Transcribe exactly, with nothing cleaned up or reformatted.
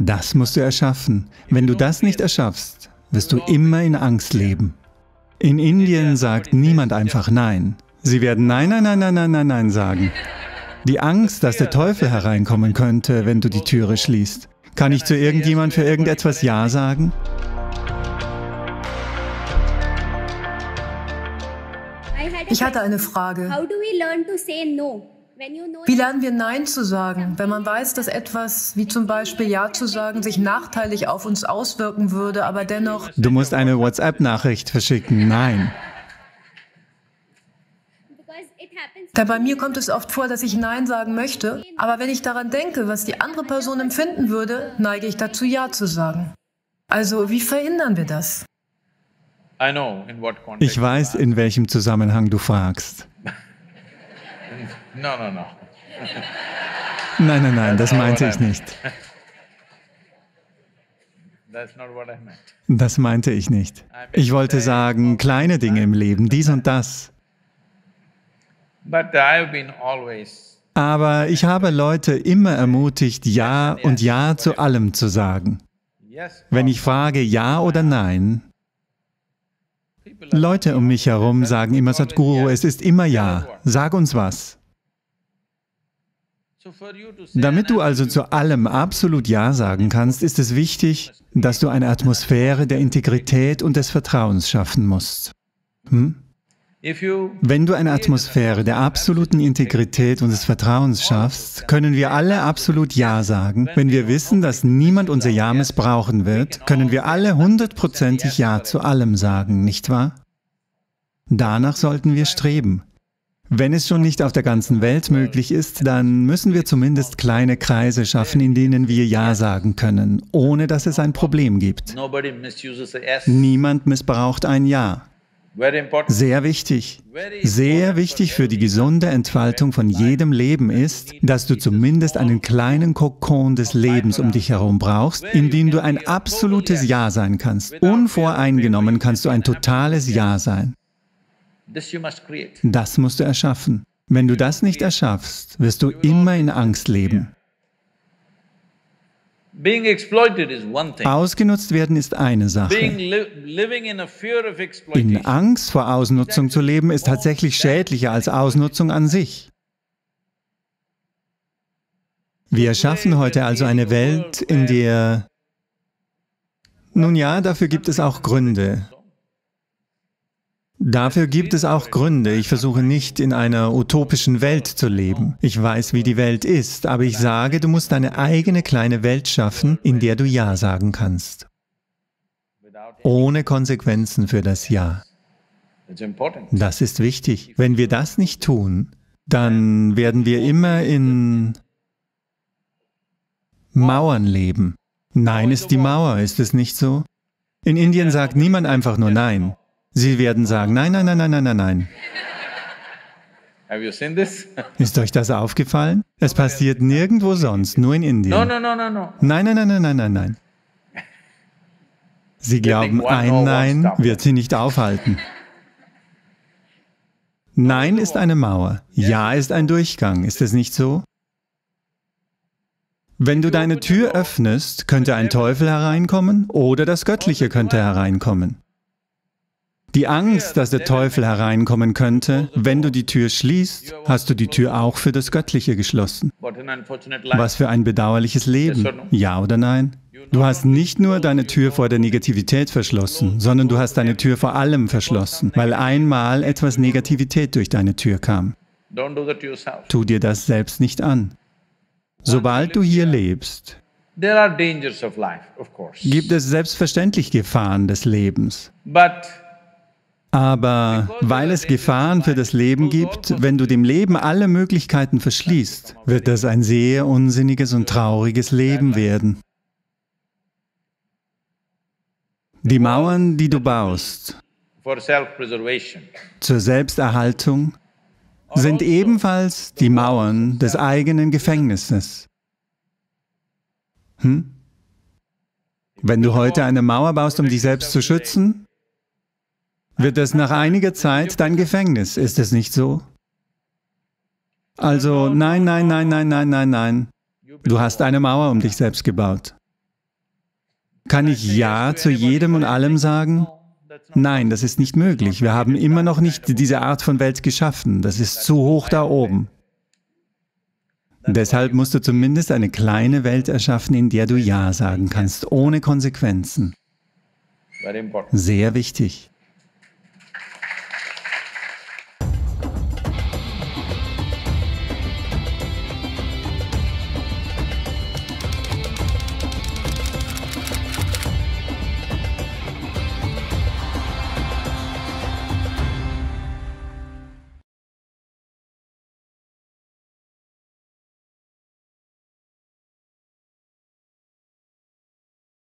Das musst du erschaffen. Wenn du das nicht erschaffst, wirst du immer in Angst leben. In Indien sagt niemand einfach Nein. Sie werden Nein, Nein, Nein, Nein, Nein, Nein, Nein sagen. Die Angst, dass der Teufel hereinkommen könnte, wenn du die Türe schließt. Kann ich zu irgendjemand für irgendetwas Ja sagen? Ich hatte eine Frage. Wie lernen wir Nein zu sagen, wenn man weiß, dass etwas, wie zum Beispiel Ja zu sagen, sich nachteilig auf uns auswirken würde, aber dennoch... Du musst eine WhatsApp-Nachricht verschicken. Nein. Da bei mir kommt es oft vor, dass ich Nein sagen möchte, aber wenn ich daran denke, was die andere Person empfinden würde, neige ich dazu, Ja zu sagen. Also, wie verhindern wir das? Ich weiß, in welchem Zusammenhang du fragst. No, no, no. Nein, nein, nein, das meinte ich nicht. Das meinte ich nicht. Ich wollte sagen, kleine Dinge im Leben, dies und das. Aber ich habe Leute immer ermutigt, Ja und Ja zu allem zu sagen. Wenn ich frage, Ja oder Nein, Leute um mich herum sagen immer, Sadhguru, es ist immer Ja, sag uns was. Damit du also zu allem absolut Ja sagen kannst, ist es wichtig, dass du eine Atmosphäre der Integrität und des Vertrauens schaffen musst. Hm? Wenn du eine Atmosphäre der absoluten Integrität und des Vertrauens schaffst, können wir alle absolut Ja sagen. Wenn wir wissen, dass niemand unser Ja missbrauchen wird, können wir alle hundertprozentig Ja zu allem sagen, nicht wahr? Danach sollten wir streben. Wenn es schon nicht auf der ganzen Welt möglich ist, dann müssen wir zumindest kleine Kreise schaffen, in denen wir Ja sagen können, ohne dass es ein Problem gibt. Niemand missbraucht ein Ja. Sehr wichtig, sehr wichtig für die gesunde Entfaltung von jedem Leben ist, dass du zumindest einen kleinen Kokon des Lebens um dich herum brauchst, in dem du ein absolutes Ja sein kannst. Unvoreingenommen kannst du ein totales Ja sein. Das musst du erschaffen. Wenn du das nicht erschaffst, wirst du immer in Angst leben. Ausgenutzt werden ist eine Sache. In Angst vor Ausnutzung zu leben, ist tatsächlich schädlicher als Ausnutzung an sich. Wir erschaffen heute also eine Welt, in der... Nun ja, dafür gibt es auch Gründe. Dafür gibt es auch Gründe. Ich versuche nicht, in einer utopischen Welt zu leben. Ich weiß, wie die Welt ist, aber ich sage, du musst deine eigene kleine Welt schaffen, in der du Ja sagen kannst. Ohne Konsequenzen für das Ja. Das ist wichtig. Wenn wir das nicht tun, dann werden wir immer in Mauern leben. Nein ist die Mauer, ist es nicht so? In Indien sagt niemand einfach nur Nein. Sie werden sagen, nein, nein, nein, nein, nein, nein. Ist euch das aufgefallen? Es passiert nirgendwo sonst, nur in Indien. Nein, nein, nein, nein, nein, nein, nein. Sie glauben, ein Nein wird sie nicht aufhalten. Nein ist eine Mauer, Ja ist ein Durchgang, ist es nicht so? Wenn du deine Tür öffnest, könnte ein Teufel hereinkommen oder das Göttliche könnte hereinkommen. Die Angst, dass der Teufel hereinkommen könnte, wenn du die Tür schließt, hast du die Tür auch für das Göttliche geschlossen. Was für ein bedauerliches Leben, ja oder nein? Du hast nicht nur deine Tür vor der Negativität verschlossen, sondern du hast deine Tür vor allem verschlossen, weil einmal etwas Negativität durch deine Tür kam. Tu dir das selbst nicht an. Sobald du hier lebst, gibt es selbstverständlich Gefahren des Lebens. Aber weil es Gefahren für das Leben gibt, wenn du dem Leben alle Möglichkeiten verschließt, wird das ein sehr unsinniges und trauriges Leben werden. Die Mauern, die du baust, zur Selbsterhaltung, sind ebenfalls die Mauern des eigenen Gefängnisses. Hm? Wenn du heute eine Mauer baust, um dich selbst zu schützen, wird es nach einiger Zeit dein Gefängnis, ist es nicht so? Also, nein, nein, nein, nein, nein, nein, nein. Du hast eine Mauer um dich selbst gebaut. Kann ich Ja zu jedem und allem sagen? Nein, das ist nicht möglich. Wir haben immer noch nicht diese Art von Welt geschaffen. Das ist zu hoch da oben. Deshalb musst du zumindest eine kleine Welt erschaffen, in der du Ja sagen kannst, ohne Konsequenzen. Sehr wichtig.